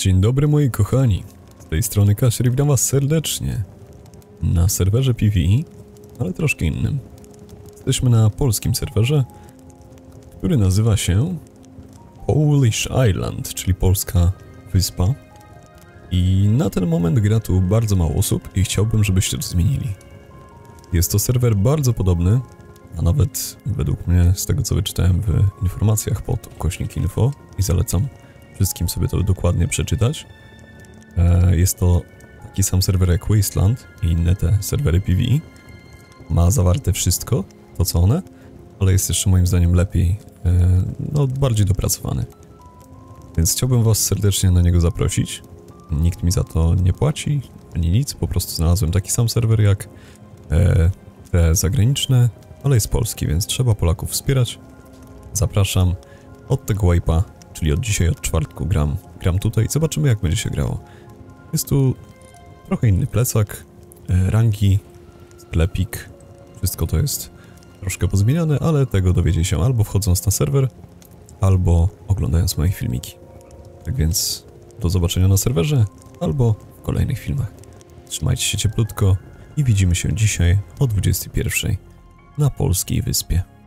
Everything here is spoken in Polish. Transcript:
Dzień dobry moi kochani, z tej strony Kasia, witam was serdecznie na serwerze PvE, ale troszkę innym. Jesteśmy na polskim serwerze, który nazywa się Polish Island, czyli polska wyspa. I na ten moment gra tu bardzo mało osób i chciałbym, żebyście to zmienili. Jest to serwer bardzo podobny, a nawet według mnie, z tego co wyczytałem w informacjach pod /info i zalecam wszystkim sobie to dokładnie przeczytać. Jest to taki sam serwer jak Wasteland i inne te serwery PvE. Ma zawarte wszystko, to co one, ale jest jeszcze moim zdaniem lepiej, no bardziej dopracowany. Więc chciałbym was serdecznie na niego zaprosić. Nikt mi za to nie płaci, ani nic, po prostu znalazłem taki sam serwer jak te zagraniczne, ale jest polski, więc trzeba Polaków wspierać. Zapraszam od tego wipe'a, czyli od dzisiaj, od czwartku gram tutaj. Zobaczymy jak będzie się grało. Jest tu trochę inny plecak, rangi, sklepik, wszystko to jest troszkę pozmieniane, ale tego dowiecie się albo wchodząc na serwer, albo oglądając moje filmiki. Tak więc do zobaczenia na serwerze, albo w kolejnych filmach. Trzymajcie się cieplutko i widzimy się dzisiaj o 21:00 na polskiej wyspie.